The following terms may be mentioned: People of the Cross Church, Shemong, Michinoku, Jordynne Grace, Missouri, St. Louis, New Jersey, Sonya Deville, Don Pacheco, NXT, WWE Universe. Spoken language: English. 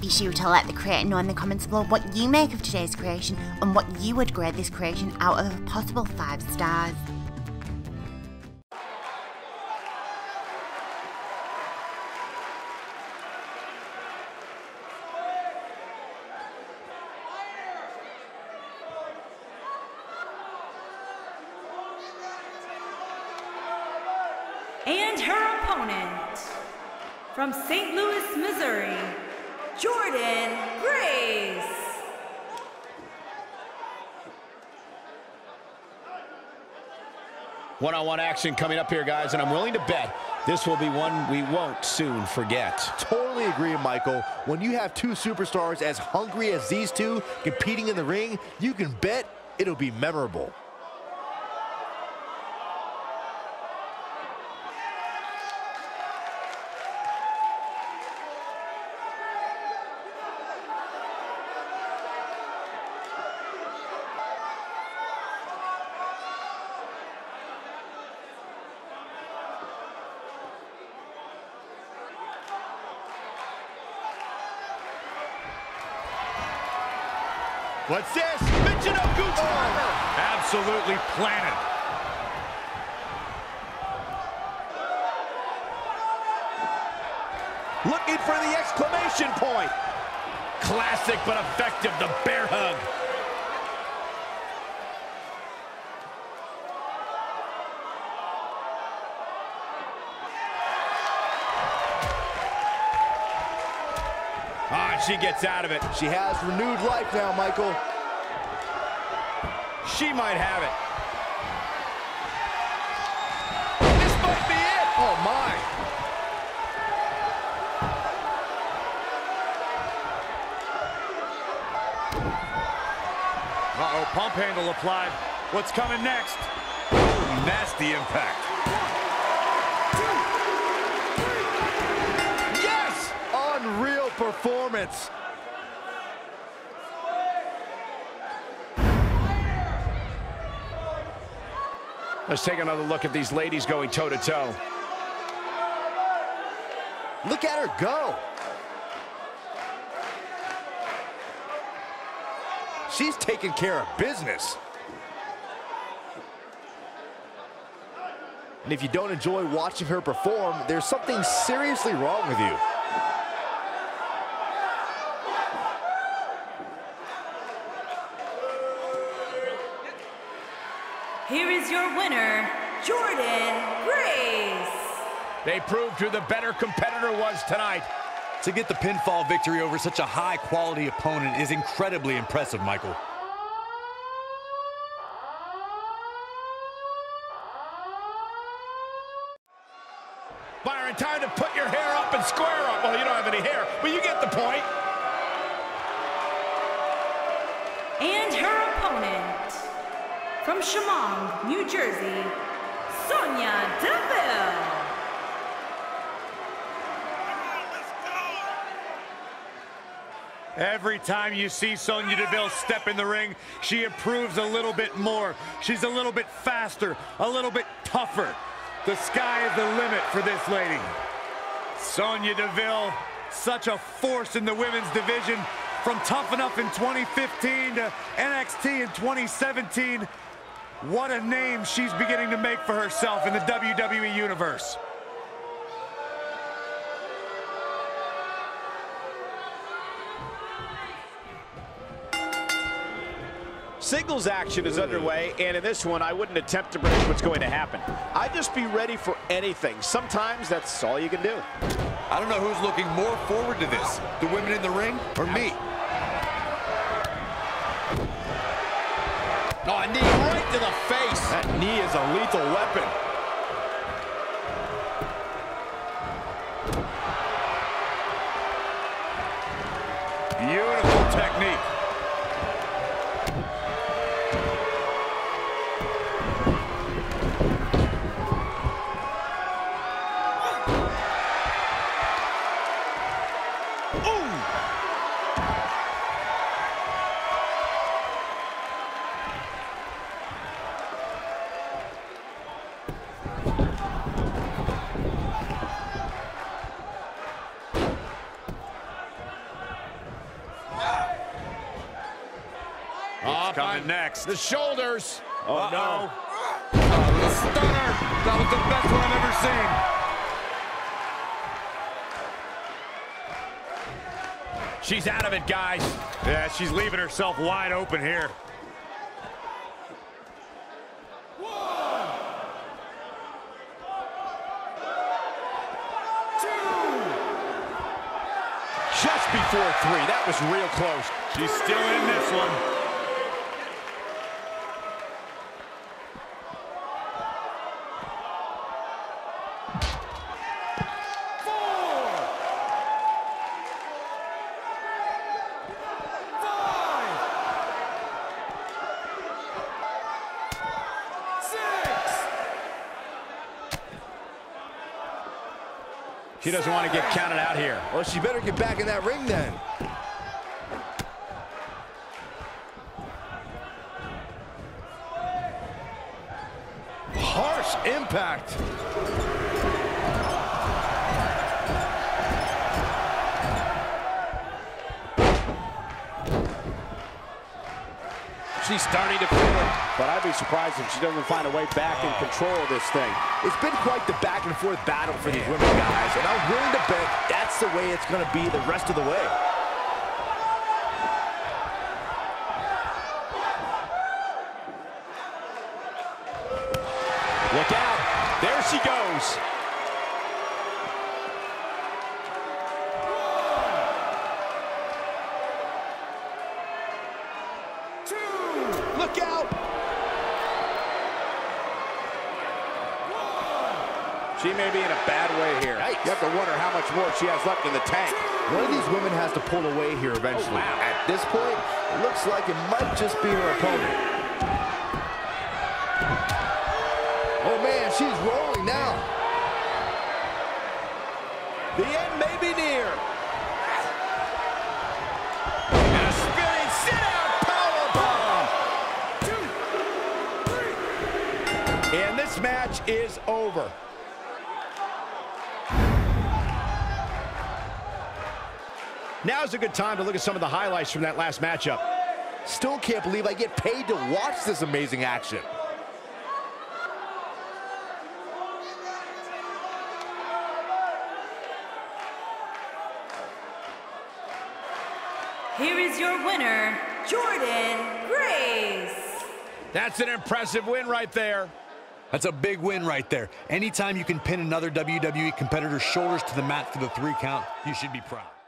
Be sure to let the creator know in the comments below what you make of today's creation and what you would grade this creation out of a possible 5 stars. And her opponent, from St. Louis, Missouri, Jordynne Grace. One-on-one action coming up here, guys, and I'm willing to bet this will be one we won't soon forget. Totally agree, Michael. When you have two superstars as hungry as these two competing in the ring, you can bet it'll be memorable. What's this? Michinoku driver! Absolutely planted. Looking for the exclamation point. Classic but effective, the bear hug. She gets out of it. She has renewed life now, Michael. She might have it. This might be it. Oh, my. Uh-oh, pump handle applied. What's coming next? Ooh, nasty impact. Performance. Let's take another look at these ladies going toe-to-toe. Look at her go. She's taking care of business. And if you don't enjoy watching her perform, there's something seriously wrong with you. Here is your winner, Jordynne Grace. They proved who the better competitor was tonight. To get the pinfall victory over such a high-quality opponent is incredibly impressive, Michael. Byron, time to put your hair up and square up. Well, you don't have any hair, but you get the point. And her opponent, from Shemong, New Jersey, Sonya Deville. Every time you see Sonya Deville step in the ring, she improves a little bit more. She's a little bit faster, a little bit tougher. The sky is the limit for this lady. Sonya Deville, such a force in the women's division. From Tough Enough in 2015 to NXT in 2017, what a name she's beginning to make for herself in the WWE Universe. Singles action is underway, and in this one, I wouldn't attempt to predict what's going to happen. I'd just be ready for anything. Sometimes that's all you can do. I don't know who's looking more forward to this, the women in the ring or me. Oh, a knee right to the face. That knee is a lethal weapon. Beautiful technique. Next. The shoulders. Oh, no. The stunner. That was the best one I've ever seen. She's out of it, guys. Yeah, she's leaving herself wide open here. One, two. Just before three. That was real close. She's still in this one. She doesn't want to get counted out here. Well, she better get back in that ring then. Harsh impact. She's starting to feel it, but I'd be surprised if she doesn't find a way back and control of this thing. It's been quite the back and forth battle for these women, guys, and I'm willing to bet that's the way it's going to be the rest of the way. Look out. There she goes. Look out! She may be in a bad way here. Yikes. You have to wonder how much more she has left in the tank. One of these women has to pull away here eventually. Oh, wow. At this point, it looks like it might just be her opponent. Oh man, she's rolling now. The end may be near. And this match is over. Now's a good time to look at some of the highlights from that last matchup. Still can't believe I get paid to watch this amazing action. Here is your winner, Jordynne Grace. That's an impressive win right there. That's a big win right there. Anytime you can pin another WWE competitor's shoulders to the mat for the 3 count, you should be proud.